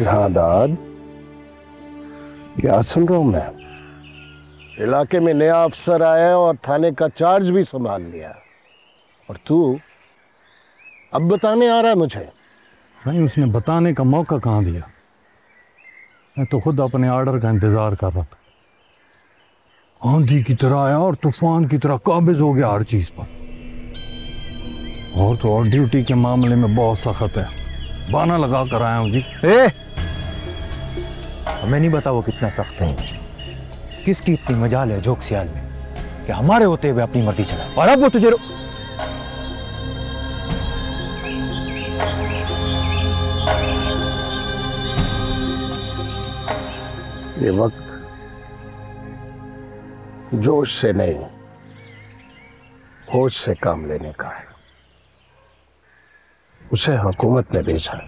जहाँ दाद, क्या सुन रहा हूँ मैं? इलाके में नया अफसर आया और थाने का चार्ज भी संभाल लिया, और तू अब बताने आ रहा है मुझे? नहीं, उसने बताने का मौका कहाँ दिया। मैं तो खुद अपने आर्डर का इंतज़ार कर रहा था। आंधी की तरह आया और तूफान की तरह काबिज हो गया हर चीज़ पर। और तो और ड्यूटी के मामले में बहुत सख्त है, बाना लगा कर आया हूँ जी। हमें नहीं पता वो कितना सख्त है। किसकी इतनी मजाल है झोंक सियाल में कि हमारे होते हुए अपनी मर्जी चला, और अब वो तुझे ये वक्त जोश से नहीं, होश से काम लेने का है। उसे हुकूमत ने भेजा,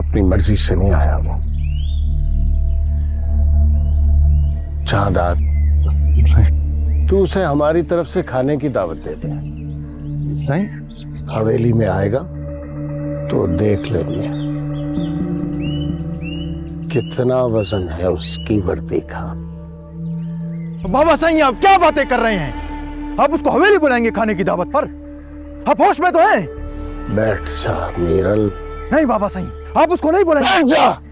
अपनी मर्जी से नहीं आया वो। चांदाद, तू उसे हमारी तरफ से खाने की दावत दे दे। सही हवेली में आएगा तो देख लेंगे कितना वजन है उसकी वर्दी का। बाबा सही, आप क्या बातें कर रहे हैं? आप उसको हवेली बुलाएंगे खाने की दावत पर? आप होश में तो हैं? बैठ जा मीरल। नहीं बाबा साईं, आप उसको नहीं बोलेंगे। बैठ जा।